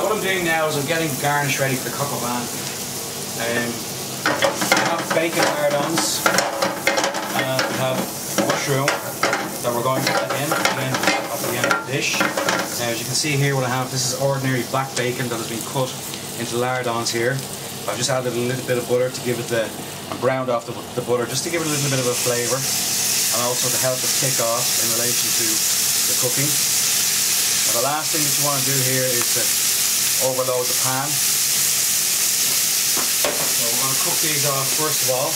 What I'm doing now is I'm getting the garnish ready for the coq au vin. I have bacon lardons, and we have mushroom that we're going to add in again at the end of the dish. Now, as you can see here, what I have, this is ordinary black bacon that has been cut into lardons here. I've just added a little bit of butter to give it the, and browned off the butter just to give it a little bit of a flavour, and also to help it kick off in relation to the cooking. Now the last thing that you want to do here is to overload the pan. So we're going to cook these off first of all.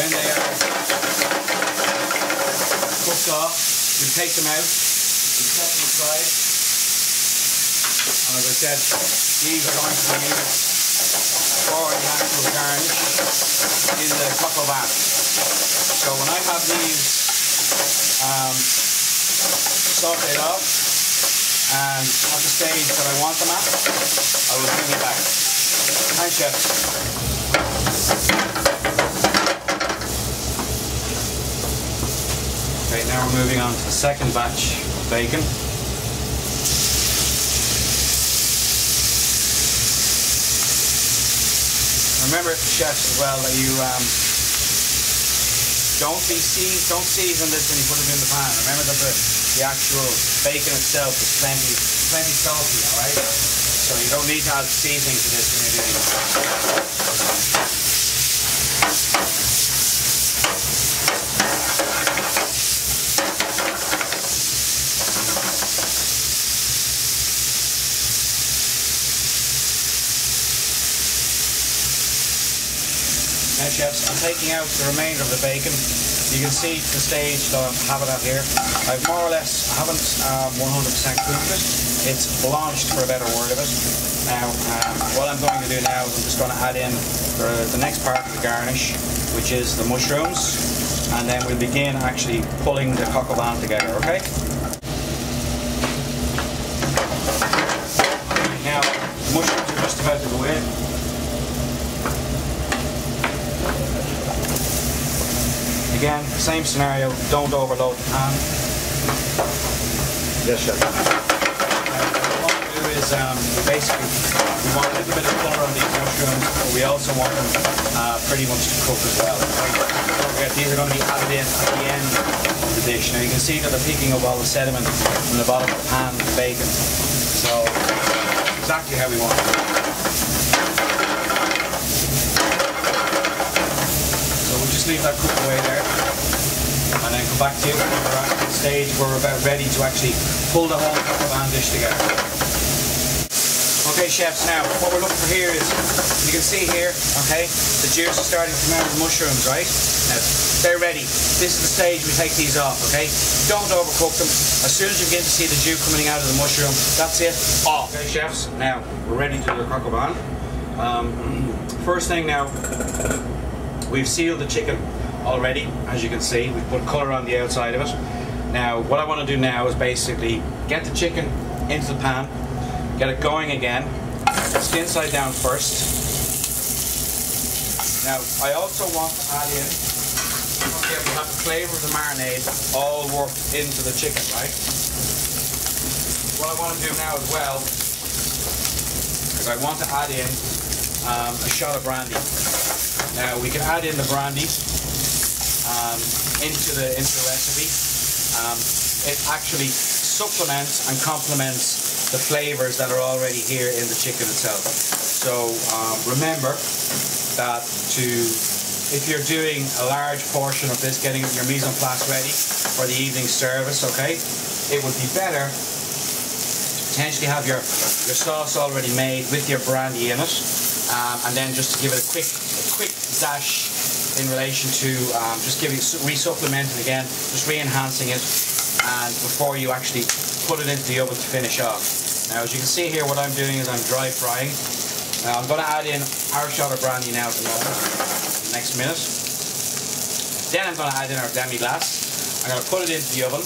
When they are cooked off, you take them out, you set them aside, and as I said, these are going to be used for the actual garnish in the coq au vin. So when I have these sauteed up and at the stage that I want them at, I will bring them back. Hi, Chef. Okay, now we're moving on to the second batch of bacon. Remember, chefs, as well, that you don't season this when you put it in the pan. Remember that the actual bacon itself is plenty salty, all right? So you don't need to add seasoning to this when you're doing it. Now, chefs, I'm taking out the remainder of the bacon. You can see the stage that I'm having it at here. I've more or less, I haven't 100% cooked it. It's blanched, for a better word of it. Now, what I'm going to do now is I'm just going to add in the next part of the garnish, which is the mushrooms, and then we'll begin actually pulling the coq au vin together, okay? Now, the mushrooms are just about to go in. Again, same scenario, don't overload the pan. Yes, sir. What we do is basically we want a little bit of color on these mushrooms, but we also want them pretty much to cook as well. Don't forget, these are going to be added in at the end of the dish. Now you can see that they're picking up all the sediment from the bottom of the pan with the bacon. So, exactly how we want it. Leave that cook away there and then come back to you when we're at the stage where we're about ready to actually pull the whole coq au vin dish together. Okay, chefs, now what we're looking for here is, you can see here, okay, the juice is starting to come out of the mushrooms, right? Now, they're ready. This is the stage we take these off, okay? Don't overcook them. As soon as you begin to see the juice coming out of the mushroom, that's it, off. Okay, chefs, now we're ready to do the coq au vin. First thing now, we've sealed the chicken already, as you can see. We've put colour on the outside of it. Now, what I want to do now is basically get the chicken into the pan, get it going again, skin side down first. Now, I also want to add in, don't forget, we have the flavour of the marinade all worked into the chicken, right? What I want to do now as well is I want to add in a shot of brandy. Now we can add in the brandy into the recipe. It actually supplements and complements the flavours that are already here in the chicken itself. So remember that if you're doing a large portion of this, getting your mise en place ready for the evening service, okay, it would be better to potentially have your sauce already made with your brandy in it, and then just to give it a quick dash in relation to just giving resupplementing again, just re-enhancing it, and before you actually put it into the oven to finish off. Now, as you can see here, what I'm doing is I'm dry frying. Now, I'm going to add in our shot of brandy now at the moment, in the next minute. Then I'm going to add in our demi-glace. I'm going to put it into the oven.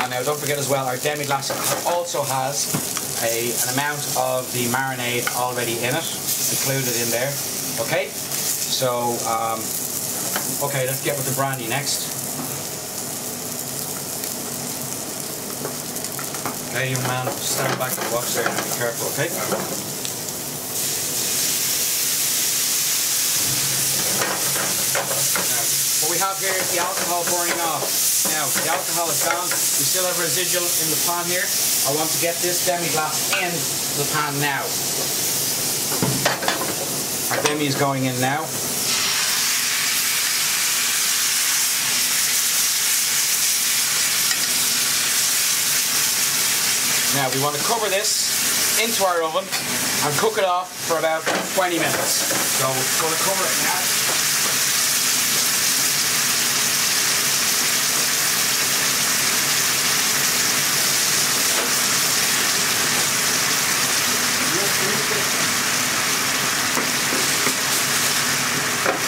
And now, don't forget as well, our demi-glace also has an amount of the marinade already in it, included in there. Okay? So, okay, let's get with the brandy next. Okay, young man, stand back in the box there and be careful, okay? Now, what we have here is the alcohol burning off. Now, the alcohol is gone. We still have residual in the pan here. I want to get this demi-glace into the pan now. Our demi is going in now. Now we want to cover this into our oven and cook it off for about 20 minutes. So we're going to cover it now.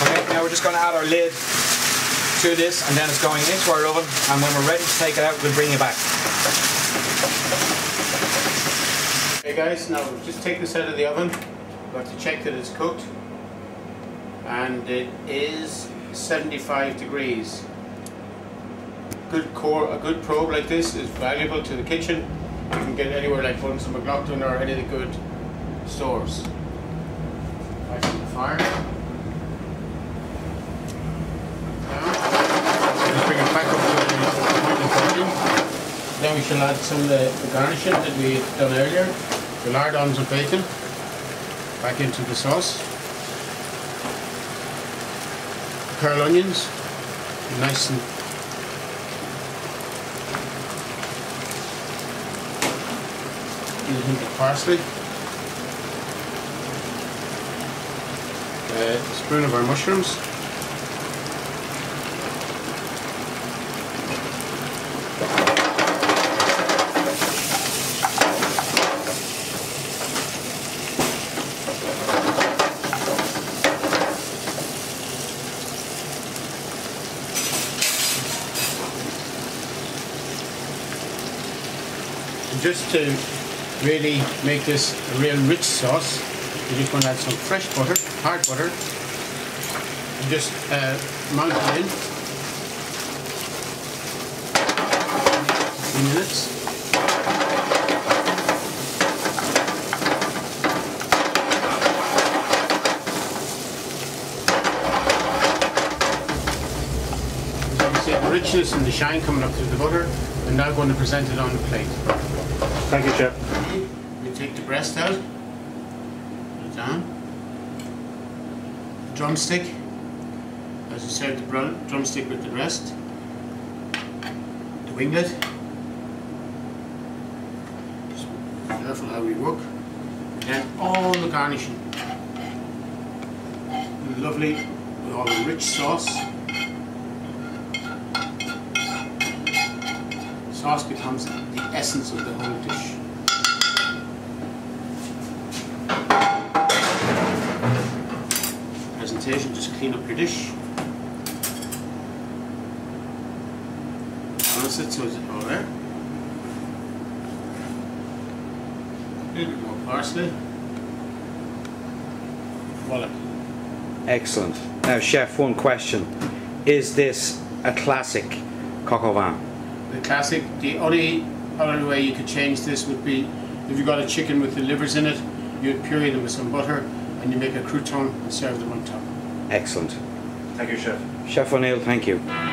Okay, now we're just going to add our lid to this, and then it's going into our oven, and when we're ready to take it out, we'll bring you back. Hey guys, now we'll just take this out of the oven. We'll have to check that it's cooked, and it is 75 degrees. A good probe like this is valuable to the kitchen. You can get it anywhere like Bunn's and McLaughlin or any of the good stores. Right from the fire. Now, bring it back up to the volume. Then we shall add some of the garnishing that we had done earlier. The lardons of bacon back into the sauce, curl onions, nice and a little bit of parsley, a spoon of our mushrooms, just to really make this a real rich sauce. You're just going to add some fresh butter, hard butter, and just mount it in. 15 minutes. So you see the richness and the shine coming up through the butter. I'm now going to present it on the plate. Thank you, Chef. We take the breast out, put it down. The drumstick, as I said, the drumstick with the breast, the winglet. Just be careful how we work. Then all the garnishing. Lovely, with all the rich sauce. Sauce becomes the essence of the whole dish. Presentation, just clean up your dish. Balance it so it's all there. A little bit more parsley. Voila. Excellent. Now, Chef, one question. Is this a classic coq au vin? The classic. The only other way you could change this would be if you got a chicken with the livers in it, you'd puree them with some butter and you make a crouton and serve them on top. Excellent. Thank you, Chef. Chef O'Neill, thank you.